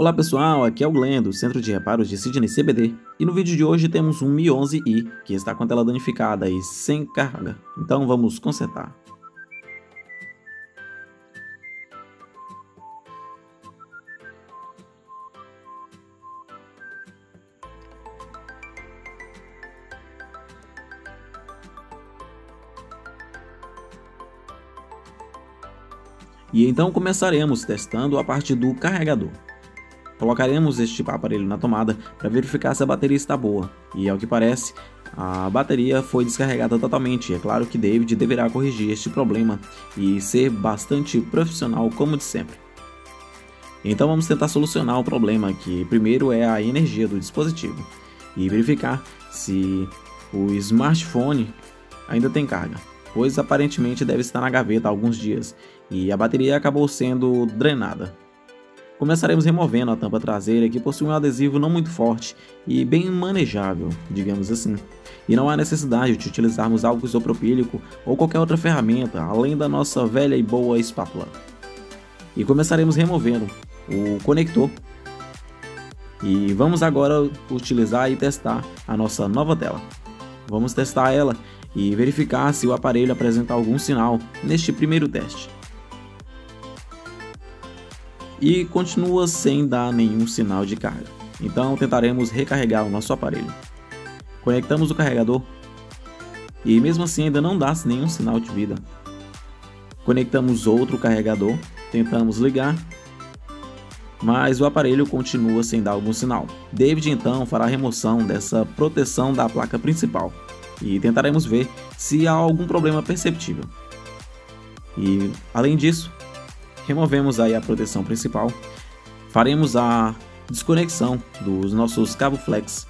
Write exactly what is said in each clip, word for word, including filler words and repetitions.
Olá pessoal, aqui é o Glenn do Centro de Reparos de Sydney C B D e no vídeo de hoje temos um Mi onze i que está com a tela danificada e sem carga, então vamos consertar. E então começaremos testando a parte do carregador. Colocaremos este aparelho na tomada para verificar se a bateria está boa, e ao que parece, a bateria foi descarregada totalmente. É claro que David deverá corrigir este problema e ser bastante profissional como de sempre. Então vamos tentar solucionar o problema, que primeiro é a energia do dispositivo, e verificar se o smartphone ainda tem carga, pois aparentemente deve estar na gaveta há alguns dias e a bateria acabou sendo drenada. Começaremos removendo a tampa traseira, que possui um adesivo não muito forte e bem manejável, digamos assim, e não há necessidade de utilizarmos álcool isopropílico ou qualquer outra ferramenta além da nossa velha e boa espátula. E começaremos removendo o conector e vamos agora utilizar e testar a nossa nova tela. Vamos testar ela e verificar se o aparelho apresenta algum sinal neste primeiro teste. E continua sem dar nenhum sinal de carga, então tentaremos recarregar o nosso aparelho. Conectamos o carregador e mesmo assim ainda não dá nenhum sinal de vida. Conectamos outro carregador, tentamos ligar, mas o aparelho continua sem dar algum sinal. David então fará a remoção dessa proteção da placa principal e tentaremos ver se há algum problema perceptível. E além disso, removemos aí a proteção principal, faremos a desconexão dos nossos cabos flex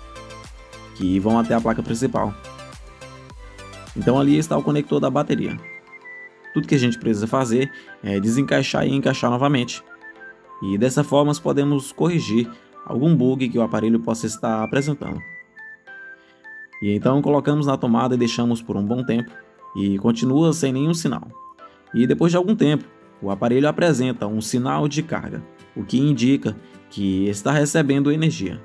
que vão até a placa principal. Então ali está o conector da bateria. Tudo que a gente precisa fazer é desencaixar e encaixar novamente, e dessa forma podemos corrigir algum bug que o aparelho possa estar apresentando. E então colocamos na tomada e deixamos por um bom tempo, e continua sem nenhum sinal. E depois de algum tempo, o aparelho apresenta um sinal de carga, o que indica que está recebendo energia,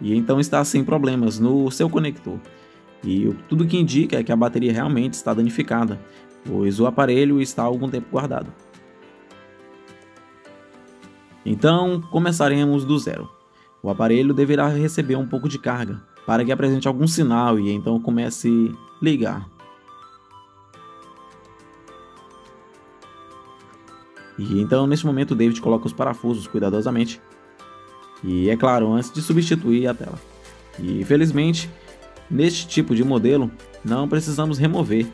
e então está sem problemas no seu conector. E tudo que indica é que a bateria realmente está danificada, pois o aparelho está há algum tempo guardado. Então começaremos do zero. O aparelho deverá receber um pouco de carga para que apresente algum sinal e então comece a ligar. E então neste momento David coloca os parafusos cuidadosamente, e é claro, antes de substituir a tela. E felizmente neste tipo de modelo não precisamos remover.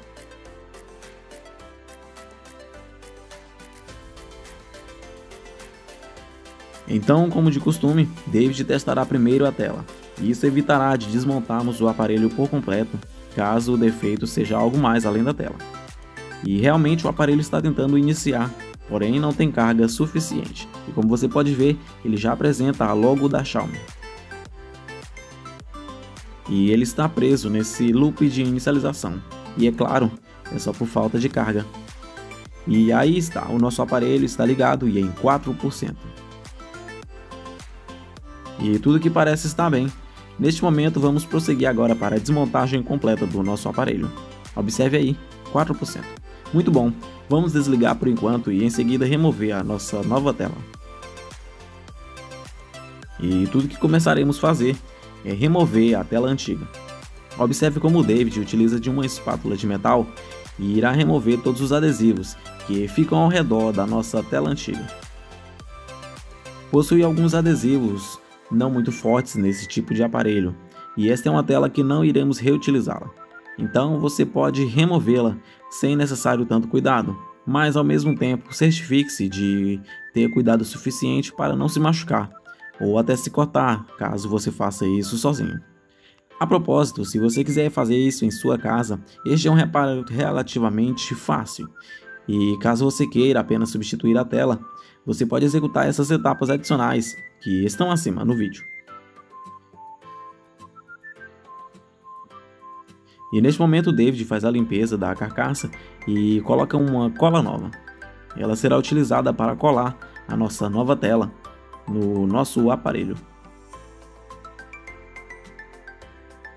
Então, como de costume, David testará primeiro a tela, e isso evitará de desmontarmos o aparelho por completo caso o defeito seja algo mais além da tela. E realmente o aparelho está tentando iniciar, porém não tem carga suficiente, e como você pode ver, ele já apresenta a logo da Xiaomi. E ele está preso nesse loop de inicialização, e é claro, é só por falta de carga. E aí está, o nosso aparelho está ligado e em quatro por cento. E tudo que parece está bem. Neste momento vamos prosseguir agora para a desmontagem completa do nosso aparelho. Observe aí, quatro por cento. Muito bom, vamos desligar por enquanto e em seguida remover a nossa nova tela. E tudo que começaremos a fazer é remover a tela antiga. Observe como o David utiliza de uma espátula de metal e irá remover todos os adesivos que ficam ao redor da nossa tela antiga. Possui alguns adesivos não muito fortes nesse tipo de aparelho, e esta é uma tela que não iremos reutilizá-la. Então você pode removê-la sem necessário tanto cuidado, mas ao mesmo tempo certifique-se de ter cuidado suficiente para não se machucar ou até se cortar, caso você faça isso sozinho. A propósito, se você quiser fazer isso em sua casa, este é um reparo relativamente fácil, e caso você queira apenas substituir a tela, você pode executar essas etapas adicionais que estão acima no vídeo. E neste momento David faz a limpeza da carcaça e coloca uma cola nova. Ela será utilizada para colar a nossa nova tela, no nosso aparelho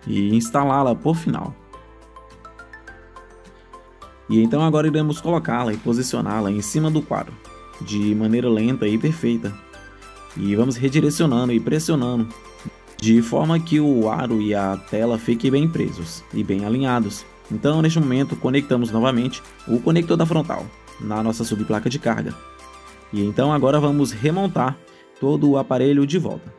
e instalá-la por final. E então agora iremos colocá-la e posicioná-la em cima do quadro de maneira lenta e perfeita, e vamos redirecionando e pressionando de forma que o aro e a tela fiquem bem presos e bem alinhados. Então neste momento conectamos novamente o conector da frontal na nossa subplaca de carga, e então agora vamos remontar todo o aparelho de volta.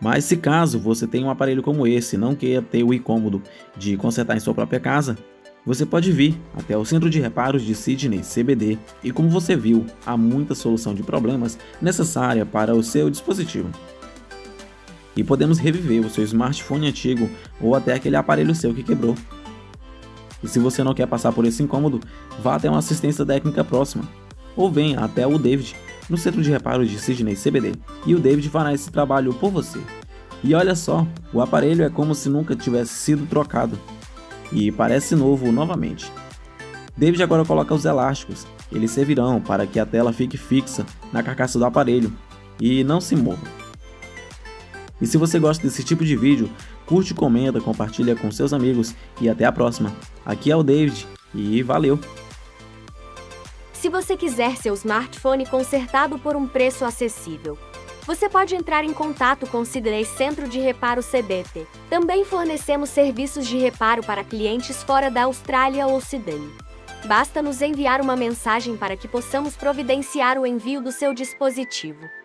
Mas se caso você tem um aparelho como esse e não queira ter o incômodo de consertar em sua própria casa, você pode vir até o Centro de Reparos de Sydney C B D e, como você viu, há muita solução de problemas necessária para o seu dispositivo. E podemos reviver o seu smartphone antigo ou até aquele aparelho seu que quebrou. E se você não quer passar por esse incômodo, vá até uma assistência técnica próxima ou venha até o David no Centro de Reparos de Sydney C B D e o David fará esse trabalho por você. E olha só, o aparelho é como se nunca tivesse sido trocado e parece novo novamente. David agora coloca os elásticos, eles servirão para que a tela fique fixa na carcaça do aparelho e não se mova. E se você gosta desse tipo de vídeo, curte, comenta, compartilha com seus amigos e até a próxima. Aqui é o David e valeu! Se você quiser seu smartphone consertado por um preço acessível, você pode entrar em contato com o Sydney Centro de Reparo C B T. Também fornecemos serviços de reparo para clientes fora da Austrália ou Sydney. Basta nos enviar uma mensagem para que possamos providenciar o envio do seu dispositivo.